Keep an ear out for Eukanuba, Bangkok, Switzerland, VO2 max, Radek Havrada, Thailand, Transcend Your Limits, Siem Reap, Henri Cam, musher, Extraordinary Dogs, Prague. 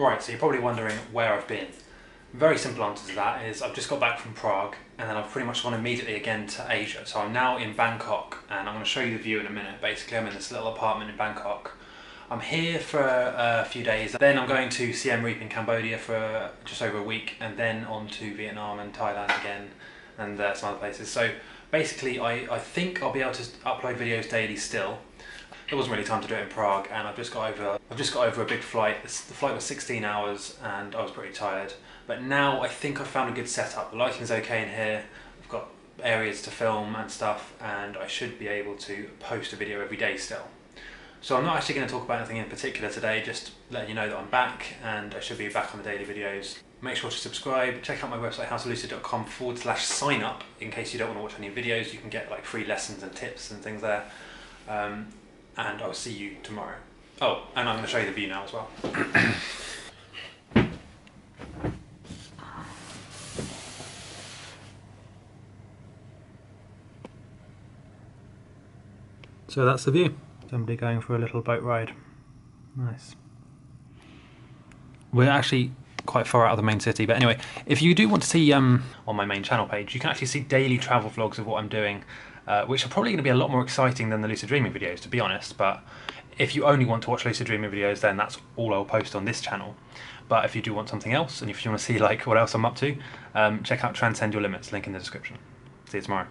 Right, so you're probably wondering where I've been. Very simple answer to that is I've just got back from Prague and then I've pretty much gone immediately again to Asia. So I'm now in Bangkok and I'm going to show you the view in a minute. Basically, I'm in this little apartment in Bangkok. I'm here for a few days, then I'm going to Siem Reap in Cambodia for just over a week and then on to Vietnam and Thailand again and some other places. So basically I think I'll be able to upload videos daily still. There wasn't really time to do it in Prague and I've just got over a big flight. The flight was 16 hours and I was pretty tired. But now I think I've found a good setup. The lighting's okay in here, I've got areas to film and stuff and I should be able to post a video every day still. So I'm not actually going to talk about anything in particular today, just letting you know that I'm back and I should be back on the daily videos. Make sure to subscribe, check out my website howtolucid.com/sign-up in case you don't want to watch any videos. You can get like free lessons and tips and things there. And I'll see you tomorrow. Oh, and I'm going to show you the view now as well. So that's the view. Somebody going for a little boat ride. Nice. We're actually quite far out of the main city, but anyway, if you do want to see on my main channel page, you can actually see daily travel vlogs of what I'm doing, which are probably going to be a lot more exciting than the lucid dreaming videos, to be honest. But if you only want to watch lucid dreaming videos, then that's all I'll post on this channel. But if you do want something else, and if you want to see like what else I'm up to, check out Transcend Your Limits, link in the description. See you tomorrow.